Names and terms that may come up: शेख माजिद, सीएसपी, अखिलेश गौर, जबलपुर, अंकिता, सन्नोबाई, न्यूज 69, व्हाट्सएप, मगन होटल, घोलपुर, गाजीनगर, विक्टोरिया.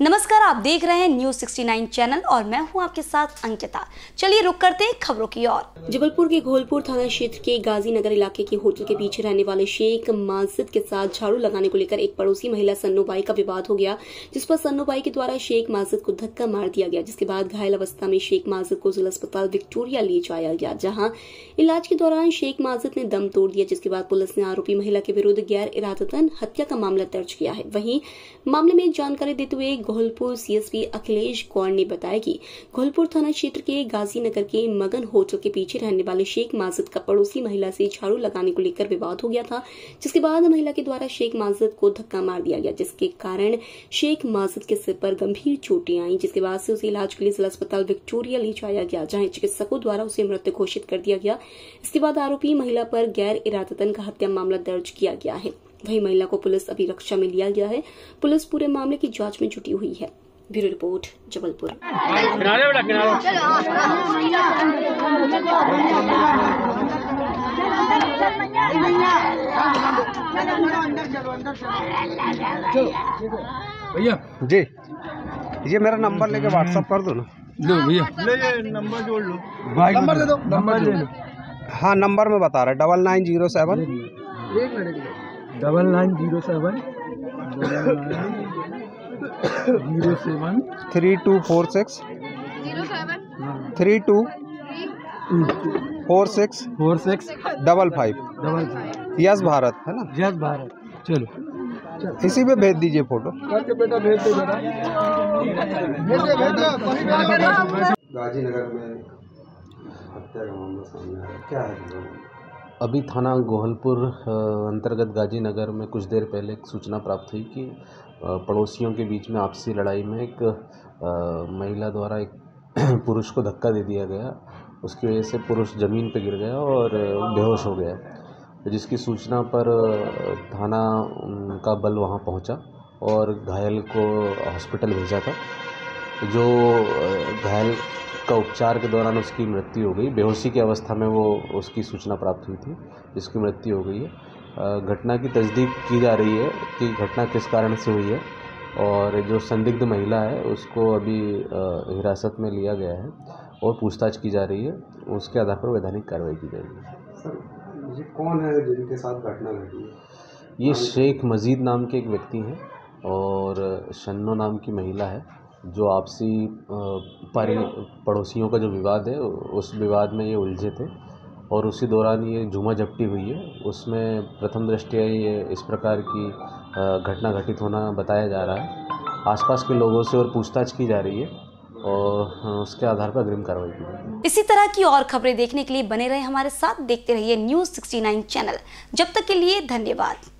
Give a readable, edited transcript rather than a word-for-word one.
नमस्कार, आप देख रहे हैं न्यूज 69 चैनल और मैं हूं आपके साथ अंकिता। चलिए रुक करते हैं खबरों की ओर। जबलपुर के घोलपुर थाना क्षेत्र के गाजीनगर इलाके के होटल के पीछे रहने वाले शेख माजिद के साथ झाड़ू लगाने को लेकर एक पड़ोसी महिला सन्नोबाई का विवाद हो गया, जिस पर सन्नोबाई के द्वारा शेख माजिद को धक्का मार दिया गया, जिसके बाद घायल अवस्था में शेख माजिद को जिला अस्पताल विक्टोरिया ले जाया गया, जहाँ इलाज के दौरान शेख माजिद ने दम तोड़ दिया, जिसके बाद पुलिस ने आरोपी महिला के विरुद्ध गैर इरादतन हत्या का मामला दर्ज किया है। वहीं मामले में जानकारी देते हुए घोलपुर सीएसपी अखिलेश गौर ने बताया कि घोलपुर थाना क्षेत्र के गाजीनगर के मगन होटल के पीछे रहने वाले शेख माजिद का पड़ोसी महिला से झाड़ू लगाने को लेकर विवाद हो गया था, जिसके बाद महिला के द्वारा शेख माजिद को धक्का मार दिया गया, जिसके कारण शेख माजिद के सिर पर गंभीर चोटें आईं, जिसके बाद से उसे इलाज के लिए जिला अस्पताल विक्टोरिया ले जाया गया, जहां चिकित्सकों द्वारा उसे मृत घोषित कर दिया गया। इसके बाद आरोपी महिला पर गैर इरादतन का हत्या मामला दर्ज किया गया है। वहीं महिला को पुलिस अभिरक्षा में लिया गया है। पुलिस पूरे मामले की जांच में जुटी हुई है। Bureau report, जबलपुर। जी ये मेरा नंबर लेके व्हाट्सएप कर दो ना। लो भैया नंबर जोड़ लो, नंबर दे दो, नंबर ले लो। हाँ नंबर में बता रहा है 9907 9907 3246 3246 45 55। यस भारत है ना, यस भारत। चलो इसी पे भेज दीजिए फोटो करके बेटा, भेज दो बेटा, गाजीनगर में हत्या का मामला सामने आया, क्या है? अभी थाना गोहलपुर अंतर्गत गाजीनगर में कुछ देर पहले एक सूचना प्राप्त हुई कि पड़ोसियों के बीच में आपसी लड़ाई में एक महिला द्वारा एक पुरुष को धक्का दे दिया गया, उसकी वजह से पुरुष ज़मीन पर गिर गया और बेहोश हो गया, जिसकी सूचना पर थाना का बल वहां पहुंचा और घायल को हॉस्पिटल भेजा था, जो घायल का उपचार के दौरान उसकी मृत्यु हो गई। बेहोशी की अवस्था में वो उसकी सूचना प्राप्त हुई थी, जिसकी मृत्यु हो गई है। घटना की तस्दीक की जा रही है कि घटना किस कारण से हुई है और जो संदिग्ध महिला है उसको अभी हिरासत में लिया गया है और पूछताछ की जा रही है, उसके आधार पर वैधानिक कार्रवाई की जाएगी। सर ये कौन है जिनके साथ घटना घटी है? ये शेख माजिद नाम के एक व्यक्ति हैं और सन्नो नाम की महिला है, जो आपसी पड़ोसियों का जो विवाद है उस विवाद में ये उलझे थे और उसी दौरान ये झूमा झपटी हुई है। उसमें प्रथम दृष्टया ये इस प्रकार की घटना घटित होना बताया जा रहा है। आसपास के लोगों से और पूछताछ की जा रही है और उसके आधार पर अग्रिम कार्रवाई की जाएगी। इसी तरह की और खबरें देखने के लिए बने रहे हमारे साथ, देखते रहिए न्यूज 69 चैनल। जब तक के लिए धन्यवाद।